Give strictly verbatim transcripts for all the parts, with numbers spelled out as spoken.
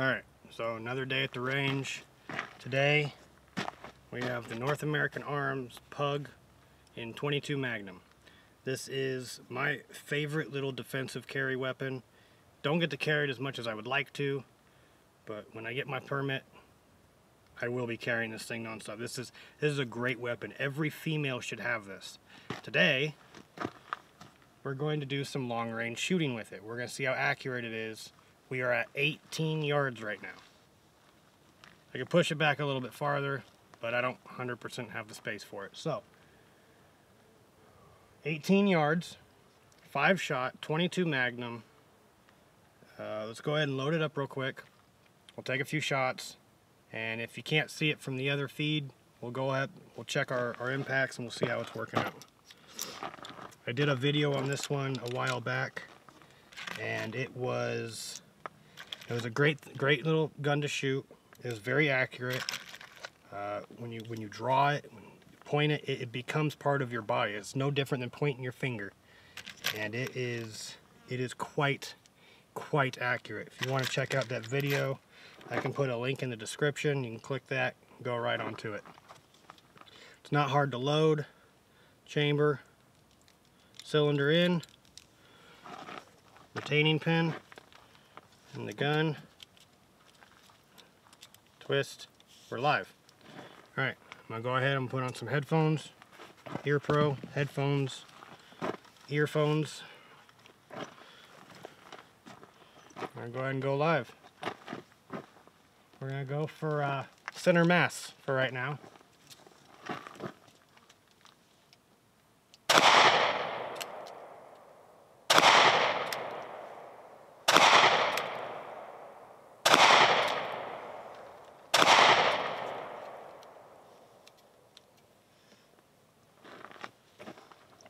Alright, so another day at the range. Today we have the North American Arms Pug in twenty-two magnum. This is my favorite little defensive carry weapon. Don't get to carry it as much as I would like to, but when I get my permit, I will be carrying this thing nonstop. This is, this is a great weapon. Every female should have this. Today, we're going to do some long range shooting with it. We're going to see how accurate it is. We are at eighteen yards right now. I could push it back a little bit farther, but I don't one hundred percent have the space for it. So, eighteen yards, five shot, twenty-two magnum. Uh, let's go ahead and load it up real quick. We'll take a few shots, and if you can't see it from the other feed, we'll go ahead, we'll check our, our impacts, and we'll see how it's working out. I did a video on this one a while back, and it was it was a great great little gun to shoot. It was very accurate. Uh, when you when you draw it, when you point it, it, it becomes part of your body. It's no different than pointing your finger, and it is it is quite quite accurate. If you want to check out that video, I can put a link in the description. You can click that, go right onto it. It's not hard to load. Chamber, cylinder in, retaining pin, and the gun. Twist. We're live. All right, I'm gonna go ahead and put on some headphones. Ear Pro headphones, earphones. I'm gonna go ahead and go live. We're gonna go for uh, center mass for right now.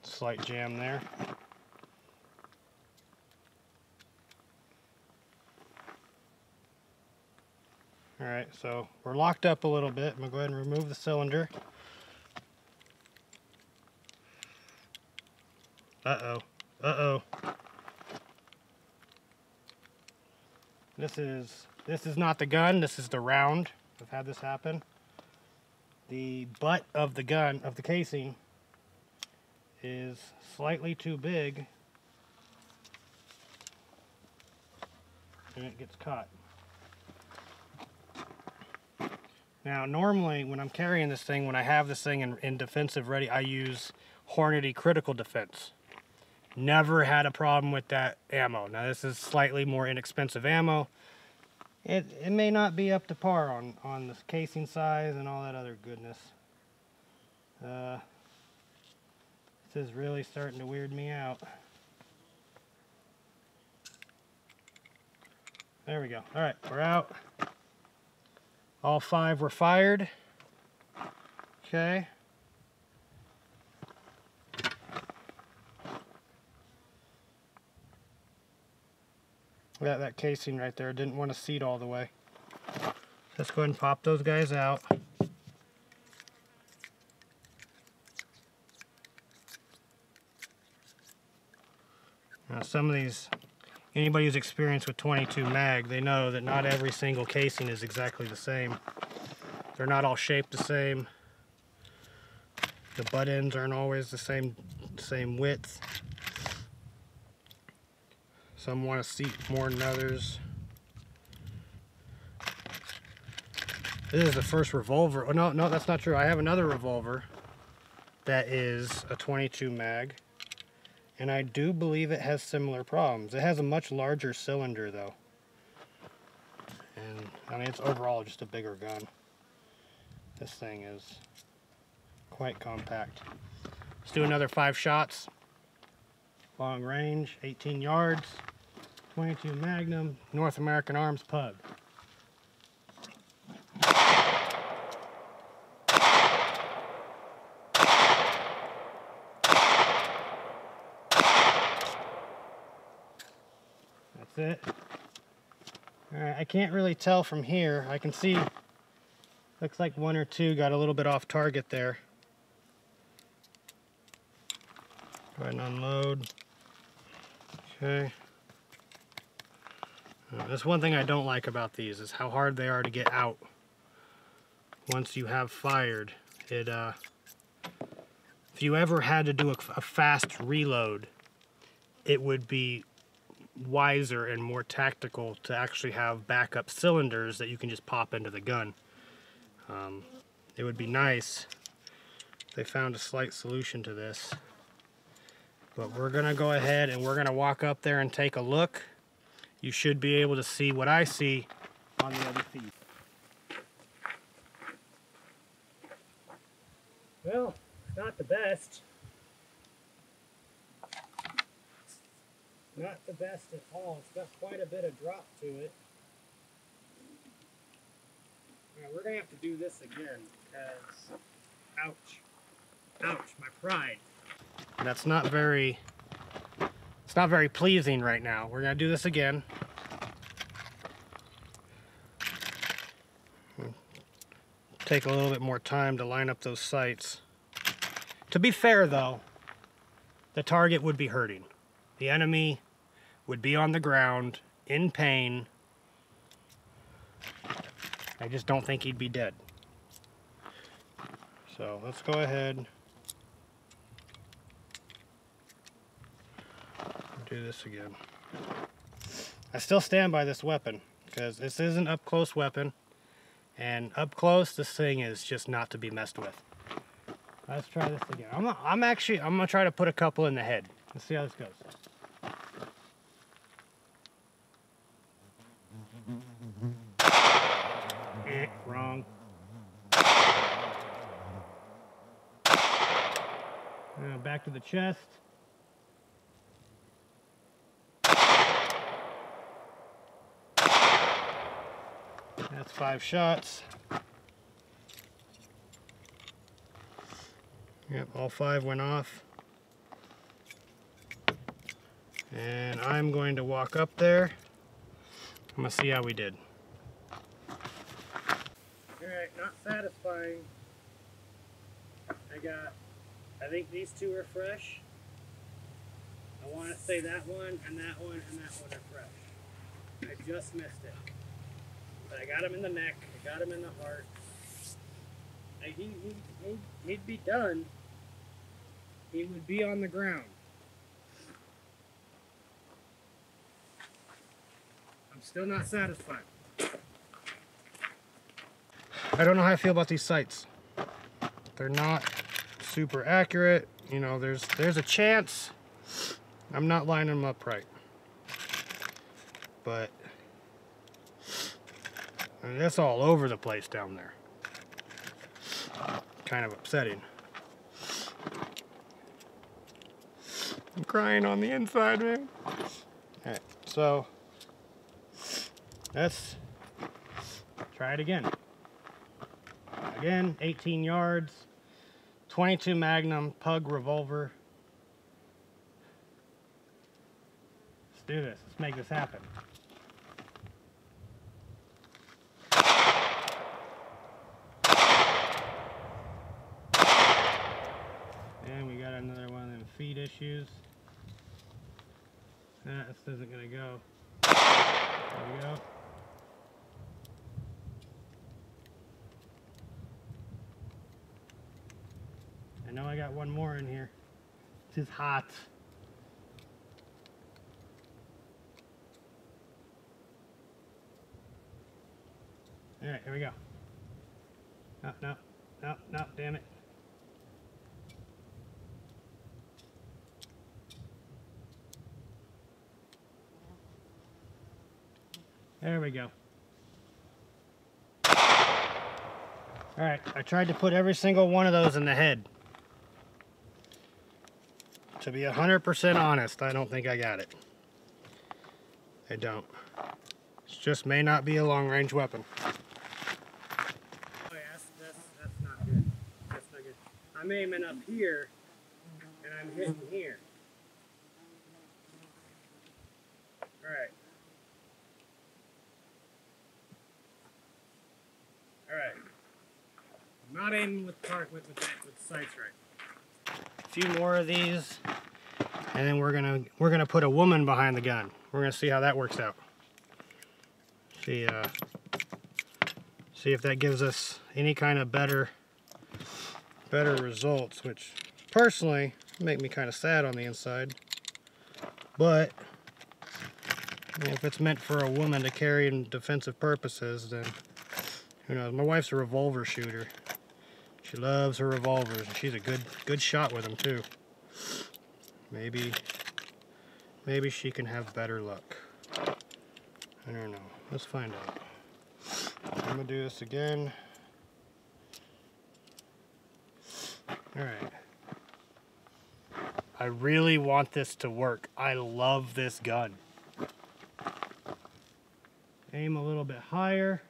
Slight jam there. All right, so we're locked up a little bit. I'm gonna go ahead and remove the cylinder. Uh-oh, uh-oh. This is, this is not the gun, this is the round. I've had this happen. The butt of the gun, of the casing, is slightly too big, and it gets caught. Now normally when I'm carrying this thing, when I have this thing in, in defensive ready, I use Hornady Critical Defense. Never had a problem with that ammo. Now this is slightly more inexpensive ammo. It, it may not be up to par on, on the casing size and all that other goodness. Uh, This is really starting to weird me out. There we go. All right, we're out. All five were fired. Okay. Got that casing right there. Didn't want to seat all the way. Let's go ahead and pop those guys out. Now some of these, anybody who's experienced with twenty-two mag, they know that not every single casing is exactly the same. They're not all shaped the same. The butt ends aren't always the same, same width. Some want to seat more than others. This is the first revolver. Oh, no, no, that's not true. I have another revolver that is a twenty-two mag. And I do believe it has similar problems. It has a much larger cylinder though. And I mean, it's overall just a bigger gun. This thing is quite compact. Let's do another five shots. Long range, eighteen yards, twenty-two magnum, North American Arms Pug. It. All right, I can't really tell from here. I can see, looks like one or two got a little bit off target there. Go ahead and unload. Okay. Uh, that's one thing I don't like about these, is how hard they are to get out. Once you have fired, it uh, if you ever had to do a, a fast reload, it would be wiser and more tactical to actually have backup cylinders that you can just pop into the gun. Um, it would be nice if they found a slight solution to this. But we're gonna go ahead and we're gonna walk up there and take a look. You should be able to see what I see on the other feed. Well, not the best. Not the best at all. It's got quite a bit of drop to it. All right, we're gonna have to do this again because, ouch, ouch, my pride. That's not very, it's not very pleasing right now. We're gonna do this again. Take a little bit more time to line up those sights. To be fair though, the target would be hurting. The enemy would be on the ground in pain. I just don't think he'd be dead. So let's go ahead. Do this again. I still stand by this weapon because this is an up close weapon, and up close this thing is just not to be messed with. Let's try this again. I'm, not, I'm actually I'm gonna try to put a couple in the head. Let's see how this goes. Eh, wrong. Now back to the chest. That's five shots. Yep, all five went off. And I'm going to walk up there. I'm gonna see how we did. All right, not satisfying. I got, I think these two are fresh. I want to say that one and that one and that one are fresh. I just missed it. But I got him in the neck, I got him in the heart. I, he, he, he, he'd be done. He would be on the ground. I'm still not satisfied. I don't know how I feel about these sights. They're not super accurate. You know, there's, there's a chance. I'm not lining them up right. But I mean, that's all over the place down there. Kind of upsetting. I'm crying on the inside, man. All right, so let's try it again. Again, eighteen yards, twenty-two magnum Pug revolver. Let's do this, let's make this happen. Feed issues. Nah, this isn't gonna go. There we go. I know I got one more in here. This is hot. All right, here we go. No, no, no, no, damn it. There we go. All right, I tried to put every single one of those in the head. To be one hundred percent honest, I don't think I got it. I don't. It just may not be a long-range weapon. Oh yeah, that's, that's, that's not good. That's not good. I'm aiming up here, and I'm hitting here. All right. Alright, I'm not aiming with target with, with, with sights right. A few more of these, and then we're gonna we're gonna put a woman behind the gun. We're gonna see how that works out. See, uh, see if that gives us any kind of better, better results, which personally make me kind of sad on the inside. But I mean, if it's meant for a woman to carry in defensive purposes, then who knows? My wife's a revolver shooter. She loves her revolvers, and she's a good, good shot with them too. Maybe, maybe she can have better luck. I don't know. Let's find out. I'm gonna do this again. All right. I really want this to work. I love this gun. Aim a little bit higher.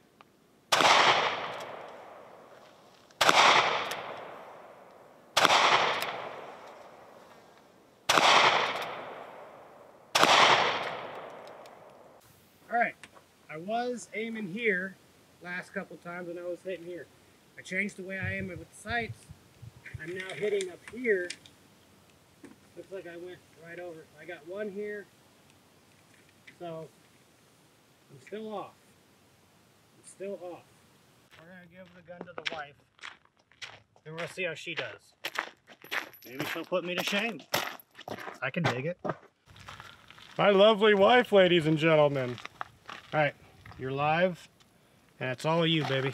I was aiming here last couple times and I was hitting here. I changed the way I aim with the sights. I'm now hitting up here. Looks like I went right over. I got one here. So I'm still off. I'm still off. We're gonna give the gun to the wife. And we're gonna see how she does. Maybe she'll put me to shame. I can dig it. My lovely wife, ladies and gentlemen. All right. You're live, and it's all you, baby.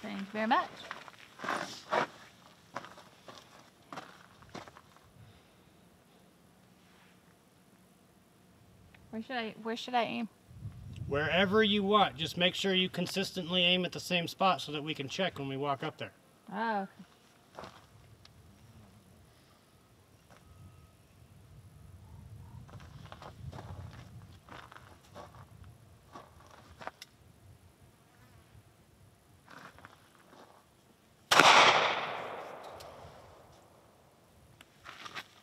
Thank you very much. Where should I, where should I aim? Wherever you want. Just make sure you consistently aim at the same spot so that we can check when we walk up there. Oh, okay.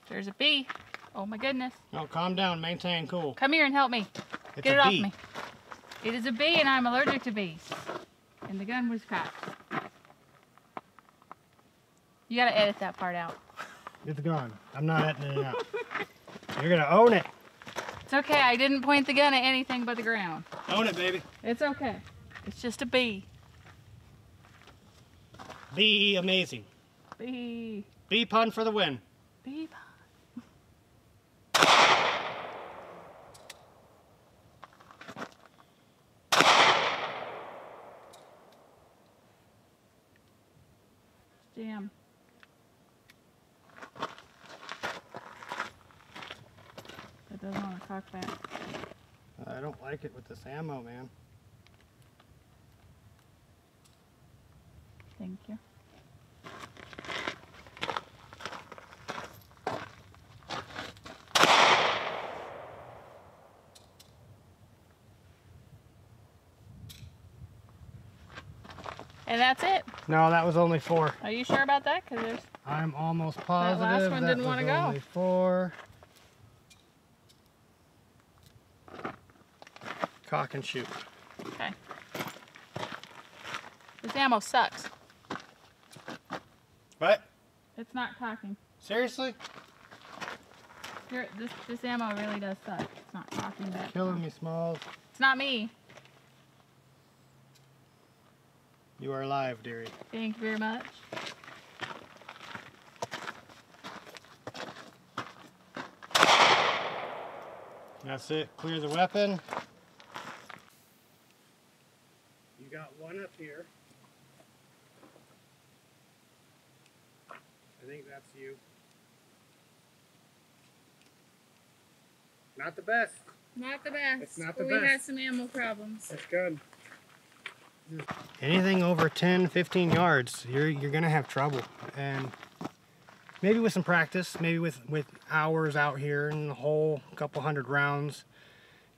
There's a bee. Oh my goodness. No, calm down. Maintain cool. Come here and help me. It's Get it off bee. me. It is a bee and I'm allergic to bees. And the gun was cracked. You gotta edit that part out. It's gone. I'm not editing it out. You're gonna own it. It's okay. I didn't point the gun at anything but the ground. Own it, baby. It's okay. It's just a bee. Bee amazing. Bee. Bee pun for the win. Bee pun. Damn. That doesn't want to cock back. I don't like it with this ammo, man. Thank you. And that's it. No, that was only four. Are you sure about that? Cause there's. I'm almost positive. That last one that didn't want to go. Only four. Cock and shoot. Okay. This ammo sucks. What? It's not cocking. Seriously? You're, this this ammo really does suck. It's not cocking that. Killing me, Smalls. It's not me. You are alive, dearie. Thank you very much. That's it. Clear the weapon. You got one up here. I think that's you. Not the best. Not the best. It's not the best. We had some ammo problems. That's good. Anything over ten, fifteen yards, you're, you're gonna have trouble. And maybe with some practice, maybe with, with hours out here and the whole couple hundred rounds,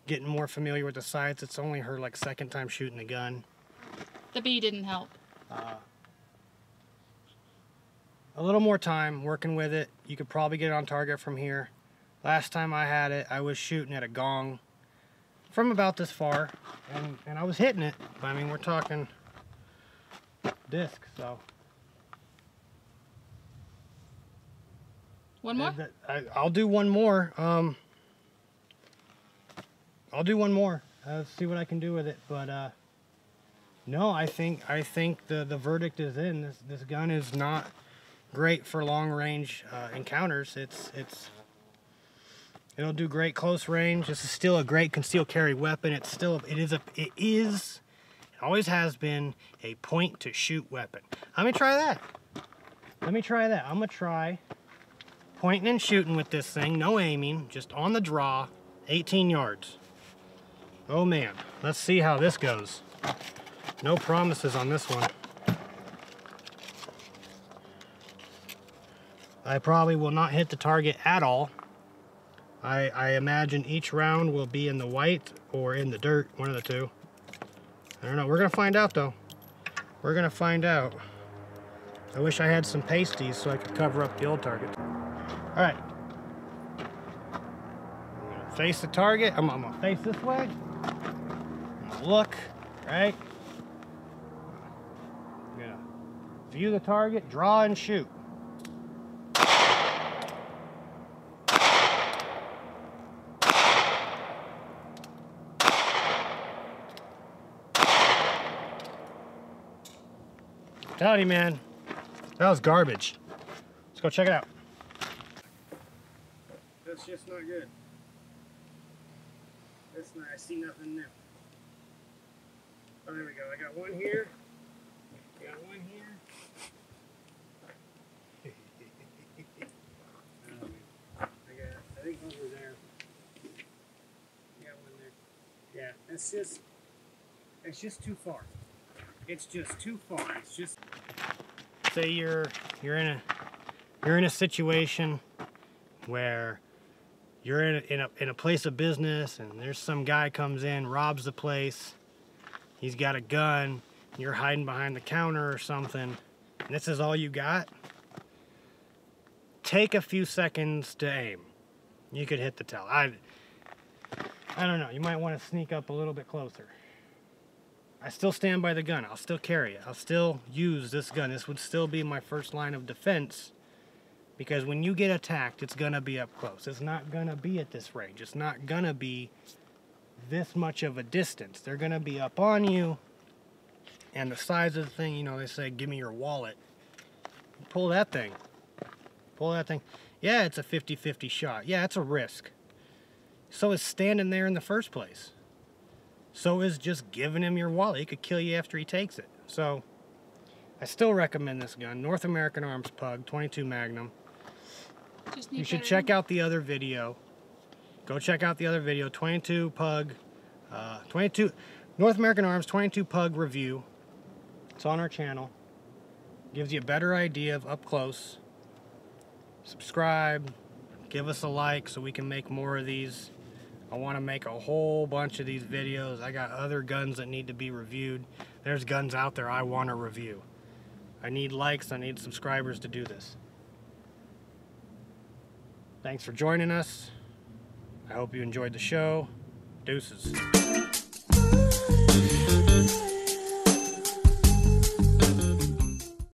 getting more familiar with the sights. It's only her like second time shooting the gun. The bee didn't help. Uh, a little more time working with it. You could probably get it on target from here. Last time I had it, I was shooting at a gong from about this far, and, and I was hitting it. I mean, we're talking disc, so. One more? I, I'll do one more. Um, I'll do one more. uh, see what I can do with it. But uh, no, I think I think the the verdict is in. This this gun is not great for long range uh, encounters. It's it's it'll do great close range. This is still a great concealed carry weapon. It's still it is a it is it always has been a point to shoot weapon. Let me try that. Let me try that. I'm gonna try pointing and shooting with this thing. No aiming, just on the draw. eighteen yards. Oh man, let's see how this goes. No promises on this one. I probably will not hit the target at all. I, I imagine each round will be in the white or in the dirt, one of the two. I don't know, we're gonna find out though. We're gonna find out. I wish I had some pasties so I could cover up the old target. All right. I'm gonna face the target. I'm, I'm gonna face this way. I'm gonna look, right? I'm gonna view the target, draw and shoot. Howdy, man. That was garbage. Let's go check it out. That's just not good. That's not, I see nothing new. Oh, there we go. I got one here. I got one here. um, I got, I think over there. I got one there. Yeah, that's just, that's just too far. It's just too far. It's just say you're you're in a you're in a situation where you're in a, in a in a place of business, and there's some guy comes in, robs the place. He's got a gun. You're hiding behind the counter or something. And this is all you got. Take a few seconds to aim. You could hit the tell. I I don't know. You might want to sneak up a little bit closer. I still stand by the gun. I'll still carry it. I'll still use this gun. This would still be my first line of defense, because when you get attacked, it's gonna be up close. It's not gonna be at this range. It's not gonna be this much of a distance. They're gonna be up on you, and the size of the thing, you know, they say, give me your wallet. Pull that thing. Pull that thing. Yeah, it's a fifty fifty shot. Yeah, it's a risk. So it's standing there in the first place. So is just giving him your wallet. He could kill you after he takes it. So I still recommend this gun, North American Arms Pug, twenty-two magnum. Just you should check out the other video. Go check out the other video, twenty-two pug, uh, twenty-two North American Arms twenty-two pug review. It's on our channel. Gives you a better idea of up close. Subscribe, give us a like so we can make more of these. I want to make a whole bunch of these videos. I got other guns that need to be reviewed. There's guns out there I want to review. I need likes, I need subscribers to do this. Thanks for joining us. I hope you enjoyed the show. Deuces.